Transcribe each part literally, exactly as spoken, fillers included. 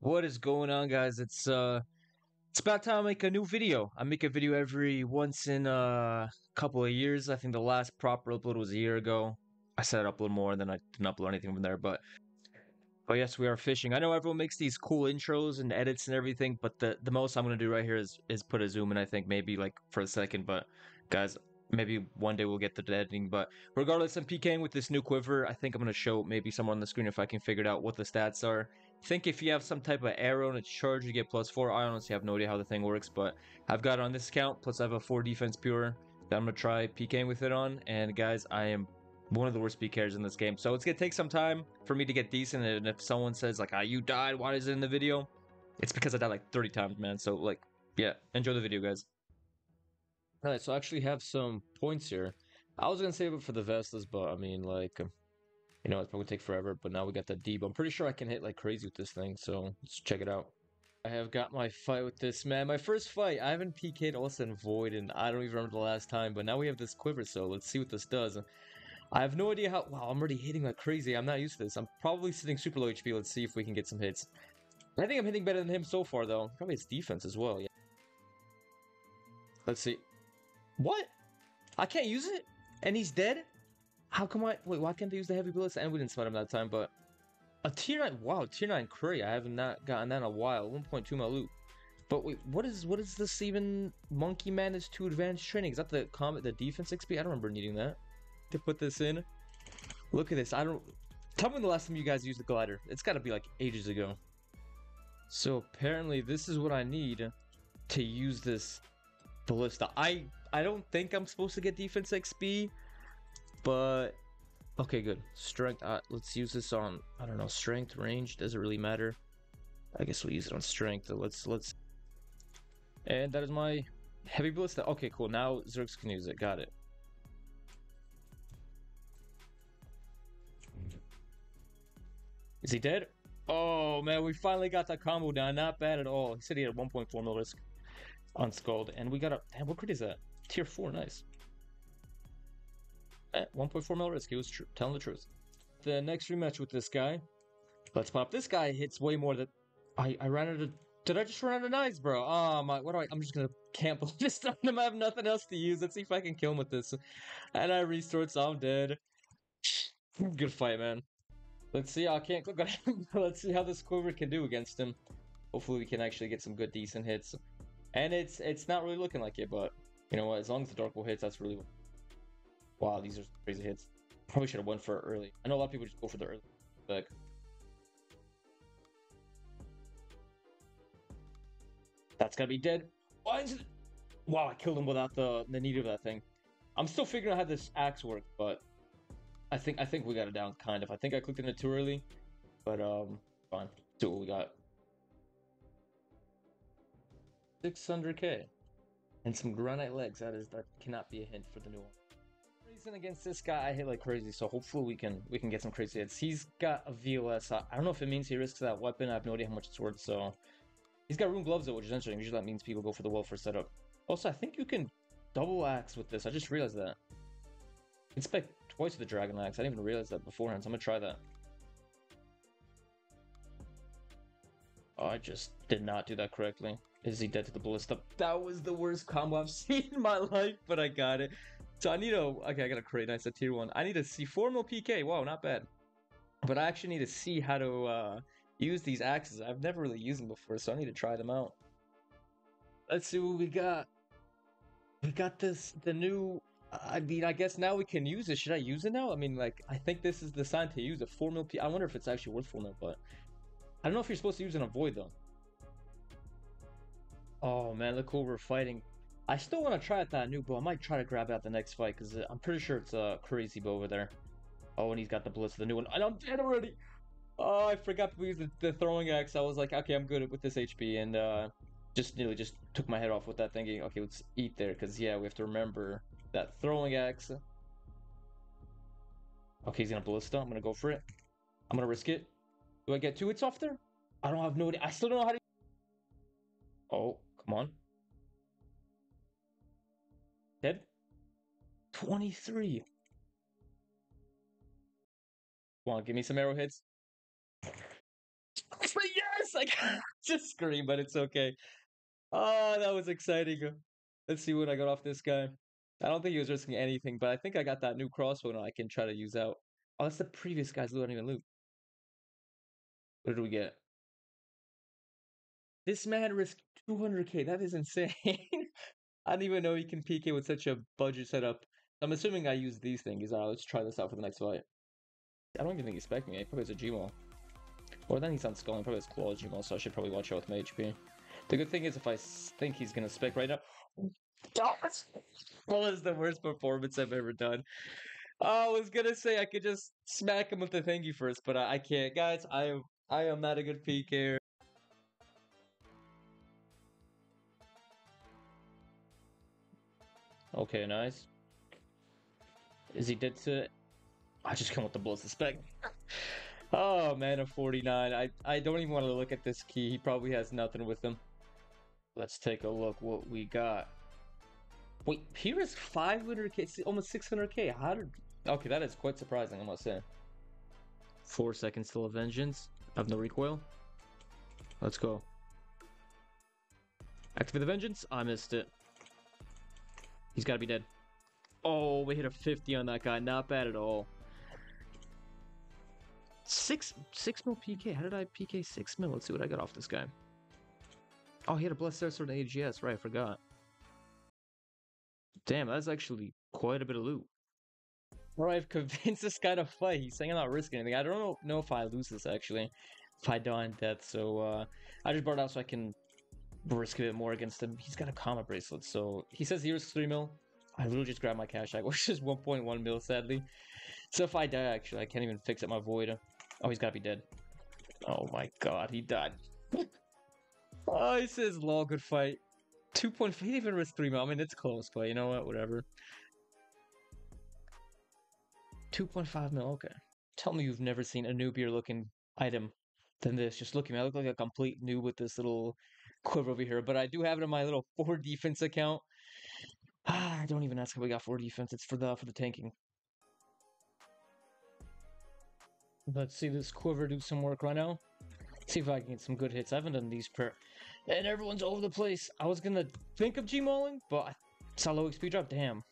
What is going on, guys? It's uh it's about time I make a new video. I make a video every once in a couple of years. I think the last proper upload was a year ago. I said I'd upload more and then I didn't upload anything from there, but but yes, we are fishing. I know everyone makes these cool intros and edits and everything, but the the most I'm gonna do right here is is put a zoom in, I think, maybe like for a second, but guys, maybe one day we'll get to the editing. But regardless, I'm PKing with this new quiver. I think I'm going to show maybe somewhere on the screen if I can figure it out what the stats are. I think if you have some type of arrow and it's charged, you get plus four. I honestly have no idea how the thing works, but I've got it on this account. Plus I have a four defense pure that I'm going to try PKing with it on. And guys, I am one of the worst PKers in this game. So it's going to take some time for me to get decent. And if someone says like, ah, oh, you died, why is it in the video? It's because I died like thirty times, man. So like, yeah, enjoy the video, guys. Alright, so I actually have some points here. I was going to save it for the Vestas, but I mean, like, you know, it's probably take forever, but now we got that deep. I'm pretty sure I can hit like crazy with this thing, so let's check it out. I have got my fight with this man. My first fight, I haven't P K'd also in Void, and I don't even remember the last time, but now we have this quiver, so let's see what this does. I have no idea how... Wow, I'm already hitting like crazy. I'm not used to this. I'm probably sitting super low H P. Let's see if we can get some hits. I think I'm hitting better than him so far, though. Probably his defense as well, yeah. Let's see. What? I can't use it? And he's dead? How come I... Wait, why can't they use the heavy bullets? And we didn't smite him that time, but... A tier nine... Wow, tier nine Curry. I have not gotten that in a while. one point two my loot. But wait, what is what is this even... Monkey Man is two advanced training. Is that the combat, the defense X P? I don't remember needing that to put this in. Look at this. I don't... Tell me the last time you guys used the glider. It's gotta be like ages ago. So apparently this is what I need to use this ballista. I... I don't think I'm supposed to get defense X P, but okay, good. Strength, uh, let's use this on, I don't know, strength, range, doesn't really matter. I guess we'll use it on strength. Let's, let's, and that is my heavy ballista. Okay, cool. Now Zerks can use it. Got it. Is he dead? Oh man, we finally got that combo down. Not bad at all. He said he had one point four mil risk on Scald, and we got a, damn, what crit is that? tier four, nice. one point four mil risk, he was tr telling the truth. The next rematch with this guy. Let's pop. This guy hits way more than... I, I ran out of... Did I just run out of knives, bro? Oh my... What do I... I'm just gonna camp on this time. I have nothing else to use. Let's see if I can kill him with this. And I restored, so I'm dead. Good fight, man. Let's see. I can't click on him. Let's see how this quiver can do against him. Hopefully we can actually get some good, decent hits. And it's it's not really looking like it, but... You know what, as long as the Dark Bolt hits, that's really... Wow, these are crazy hits. Probably should have went for it early. I know a lot of people just go for the early back. That's gotta be dead. Why is it... Wow, I killed him without the, the need of that thing. I'm still figuring out how this axe works, but... I think I think we got it down, kind of. I think I clicked in it too early. But, um, fine. Let's do what we got. six hundred K. And some granite legs. That is, that cannot be a hint for the new one. Reason against this guy, I hit like crazy. So hopefully we can we can get some crazy hits. He's got a V L S. I, I don't know if it means he risks that weapon. I have no idea how much it's worth. So he's got rune gloves though, which is interesting. Usually that means people go for the welfare setup. Also, I think you can double axe with this. I just realized that. Inspect twice with the dragon axe. I didn't even realize that beforehand. So I'm gonna try that. Oh, I just did not do that correctly. Is he dead to the ballista? That was the worst combo I've seen in my life, but I got it. So I need a... Okay, I got a crate. Nice, a tier one. I need a C four mil P K. Wow, not bad. But I actually need to see how to uh, use these axes. I've never really used them before, so I need to try them out. Let's see what we got. We got this, the new... I mean, I guess now we can use it. Should I use it now? I mean, like, I think this is the sign to use it. four mil P K. I wonder if it's actually worth four mil, but... I don't know if you're supposed to use an avoid, though. Oh man, look who we're fighting. I still want to try out that new bow. I might try to grab it at the next fight because I'm pretty sure it's a crazy bow over there. Oh, and he's got the blitz of the new one. And I'm dead already. Oh, I forgot to use the, the throwing axe. I was like, okay, I'm good with this H P, and uh, just nearly just took my head off with that thinking, okay, let's eat there because yeah, we have to remember that throwing axe. Okay, he's gonna ballista. I'm gonna go for it. I'm gonna risk it. Do I get two hits off there? I don't have no idea. I still don't know how to. Oh. Come on. Dead? twenty-three. Come on, give me some arrowheads. Yes! like just scream, but it's okay. Oh, that was exciting. Let's see what I got off this guy. I don't think he was risking anything, but I think I got that new crossbow now I can try to use out. Oh, that's the previous guy's loot. I don't even loot. What did we get? This man risked two hundred K. That is insane. I didn't even know he can P K with such a budget setup. I'm assuming I use these things. All right, let's try this out for the next fight. I don't even think he's spec'd me. He probably has a Gmall. Or then he's on Skull and probably has Claws Gmall, so I should probably watch out with my H P. The good thing is if I think he's going to spec right now... Well, it's the worst performance I've ever done. I was going to say I could just smack him with the thingy first, but I, I can't. Guys, I am, I am not a good P K er. Okay, nice. Is he dead to it? I just come with the blow suspect. Oh, man, a forty-nine. I, I don't even want to look at this key. He probably has nothing with him. Let's take a look what we got. Wait, he risked five hundred K, almost six hundred K. How did... Okay, that is quite surprising, I must say. Four seconds till a vengeance. I have no recoil. Let's go. Activate the vengeance. I missed it. He's got to be dead. Oh, we hit a fifty on that guy. Not bad at all. Six, six mil P K. How did I P K six mil? Let's see what I got off this guy. Oh, he had a blessed air sword and A G S. Right, I forgot. Damn, that's actually quite a bit of loot. All right, I've convinced this guy to fight. He's saying I'm not risking anything. I don't know if I lose this, actually. If I die in death, so uh, I just brought it out so I can risk a bit more against him. He's got a combat bracelet, so he says he risks three mil. I literally just grabbed my cash out, which is one point one mil, sadly. So if I die, actually, I can't even fix up my void. Oh, he's gotta be dead. Oh my god, he died. Oh, he says, lol, good fight. two point five, he didn't even risk three mil. I mean, it's close, but you know what, whatever. two point five mil, okay. Tell me you've never seen a noobier looking item than this. Just look at me, I look like a complete noob with this little quiver over here, but I do have it in my little four defense account. Ah, don't even ask how we got four defense. It's for the for the tanking. Let's see this quiver do some work right now. See if I can get some good hits. I haven't done these per, and everyone's all over the place. I was gonna think of Gmalling, but I saw low X P drop. Damn,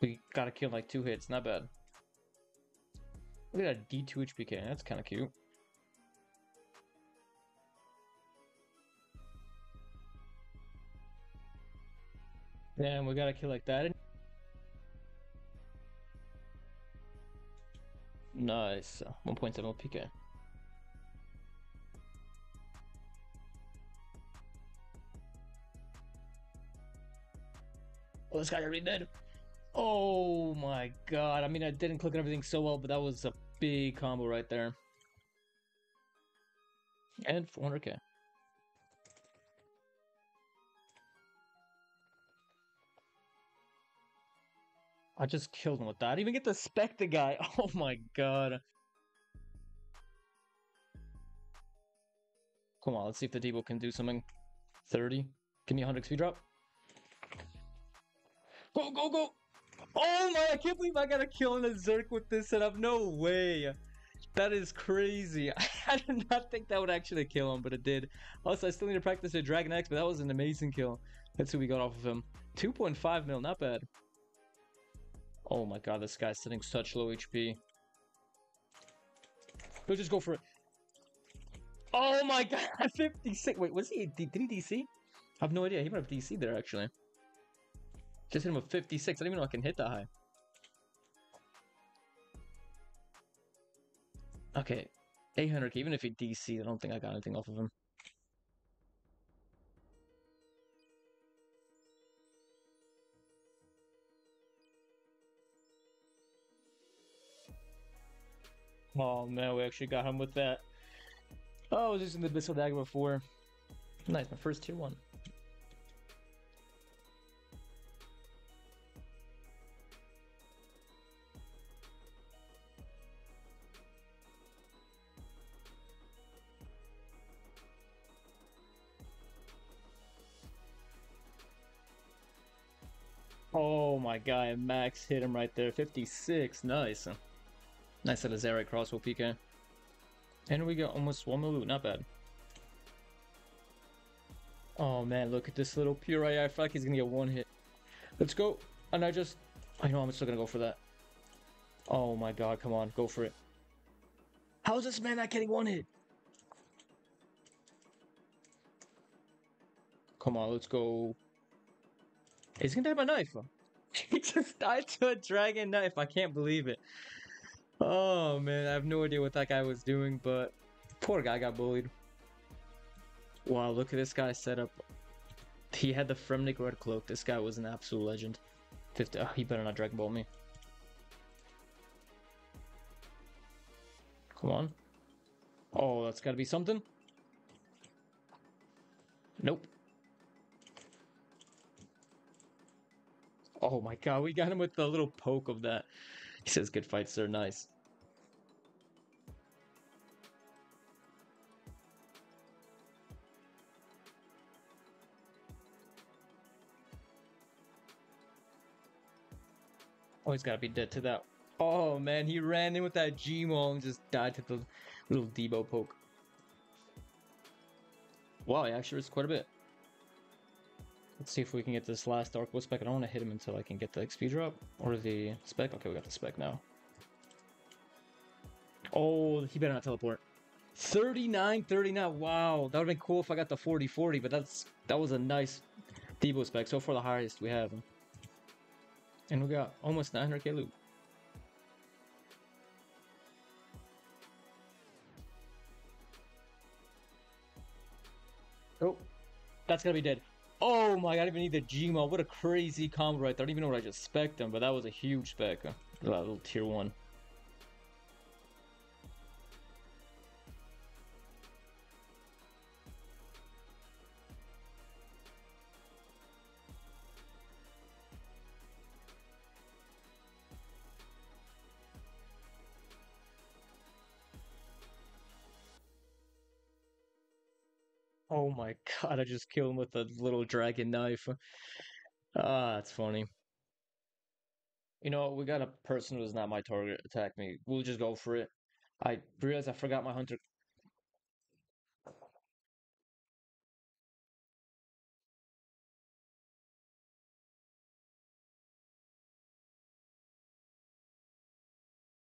we gotta kill like two hits. Not bad. Look at that D two H P K. That's kind of cute. Damn, we gotta kill like that. Nice. one point seven P K. Oh, this guy already dead. Oh my god. I mean, I didn't click on everything so well, but that was a big combo right there. And four hundred K. I just killed him with that. I didn't even get to spec the guy. Oh my god. Come on, let's see if the Debo can do something. thirty. Give me one hundred X P drop. Go, go, go. Oh my, I can't believe I got to kill in a Zerk with this setup. No way. That is crazy. I did not think that would actually kill him, but it did. Also, I still need to practice a Dragon X, but that was an amazing kill. That's who we got off of him. two point five mil, not bad. Oh my god, this guy's sitting such low H P. He'll just go for it. Oh my god, fifty-six. Wait, was he? Did he D C? I have no idea. He might have D C there, actually. Just hit him with fifty-six. I don't even know I can hit that high. Okay, eight hundred K. Even if he D C'd, I don't think I got anything off of him. Oh man, we actually got him with that. Oh, I was using the Abyssal Dagger before. Nice, my first tier one. Oh my god, Max hit him right there. fifty-six, nice. Nice at a Zerker crossbow P K. And we got almost one mil loot, not bad. Oh man, look at this little puree. I feel like he's gonna get one hit. Let's go. And I just, I know I'm still gonna go for that. Oh my god, come on, go for it. How is this man not getting one hit? Come on, let's go. He's gonna die by knife. He just died to a dragon knife. I can't believe it. Oh man, I have no idea what that guy was doing, but poor guy got bullied. Wow, look at this guy's setup. He had the Fremnic Red Cloak. This guy was an absolute legend. fifty, oh, he better not Dragon Ball me. Come on. Oh, that's gotta be something. Nope. Oh my god, we got him with the little poke of that. He says, good fight, sir. Nice. Oh, he's gotta be dead to that. Oh man, he ran in with that Gmall and just died to the little Debo poke. Wow, he actually risked quite a bit. Let's see if we can get this last Dark Wolf spec. I don't want to hit him until I can get the X P drop or the spec. Okay, we got the spec now. Oh, he better not teleport. thirty-nine, thirty-nine. Wow, that would have been cool if I got the forty forty, but that's that was a nice Debo spec. So far, the highest we have. And we got almost nine hundred K loot. Oh, that's gonna be dead. Oh my god, I didn't even need the Gmod. What a crazy combo right there. I don't even know what I just spec'd him, but that was a huge spec. Huh? That little tier one. Oh my god, I just killed him with a little dragon knife. Ah, that's funny. You know, we got a person who's not my target attack me. We'll just go for it. I realized I forgot my hunter.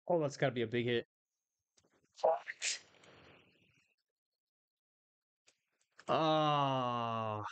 Oh, that's gotta be a big hit. Fuck. Ah,